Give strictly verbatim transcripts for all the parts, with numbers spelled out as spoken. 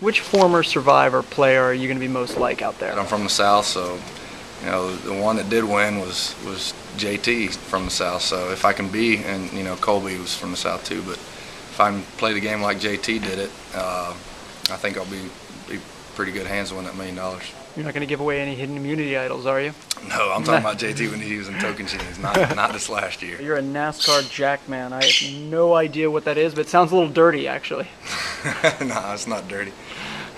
Which former Survivor player are you going to be most like out there? I'm from the South, so you know the one that did win was was J T from the South. So if I can be, and you know Colby was from the South too, but if I can play the game like J T did it, uh, I think I'll be be pretty good hands to win that million dollars. You're not going to give away any hidden immunity idols, are you? No, I'm talking about J T when he was in token chains, not not this last year. You're a NASCAR jackman. I have no idea what that is, but it sounds a little dirty, actually. No, it's not dirty.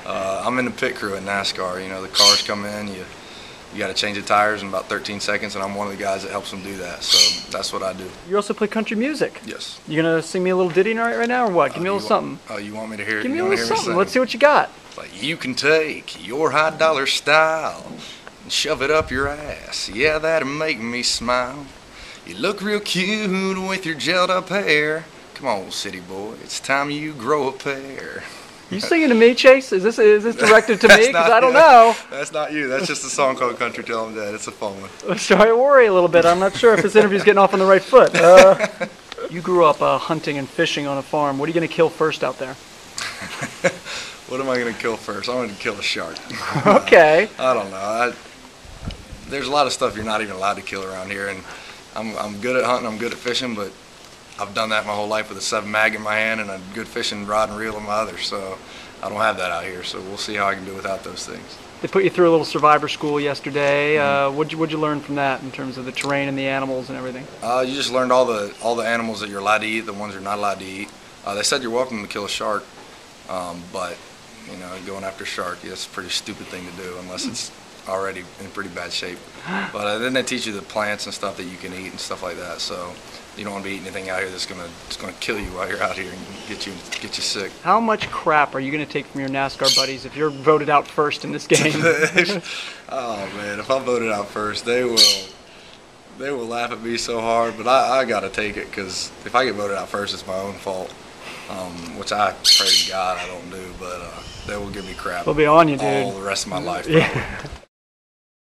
Uh, I'm in the pit crew at NASCAR. You know, the cars come in, you you got to change the tires in about thirteen seconds, and I'm one of the guys that helps them do that. So that's what I do. You also play country music. Yes. You gonna sing me a little ditty right right now, or what? Give uh, me a little something. Want, oh, you want me to hear? Give me a little something. Let's see what you got. Like, you can take your high dollar style and shove it up your ass. Yeah, that'll make me smile. You look real cute with your gelled up hair. Come on, city boy, it's time you grow a pair. You singing to me, Chase? Is this is this directed to me? Because I don't know. That's not you. That's just a song called Country Tell 'Em Dad. It's a fun one. I'm starting to worry a little bit. I'm not sure if this interview's getting off on the right foot. Uh, you grew up uh, hunting and fishing on a farm. What are you going to kill first out there? What am I going to kill first? I'm going to kill a shark. Okay. Uh, I don't know. I, there's a lot of stuff you're not even allowed to kill around here, and I'm I'm good at hunting. I'm good at fishing, but I've done that my whole life with a seven mag in my hand and a good fishing rod and reel in my other. So I don't have that out here. So we'll see how I can do without those things. They put you through a little Survivor school yesterday. Mm-hmm. uh, what'd you, what'd you learn from that in terms of the terrain and the animals and everything? Uh, you just learned all the all the animals that you're allowed to eat, the ones you're not allowed to eat. Uh, they said you're welcome to kill a shark, um, but you know, going after shark, yeah, that's a pretty stupid thing to do unless it's already in pretty bad shape. But uh, then they teach you the plants and stuff that you can eat and stuff like that. So you don't want to be eating anything out here that's gonna that's gonna kill you while you're out here and get you get you sick. How much crap are you gonna take from your NASCAR buddies if you're voted out first in this game? Oh man, if I'm voted out first, they will they will laugh at me so hard. But I, I gotta take it because if I get voted out first, it's my own fault. Um, which I pray to God I don't do, but uh, they will give me crap. They'll be on you, dude. All the rest of my life, probably. Yeah.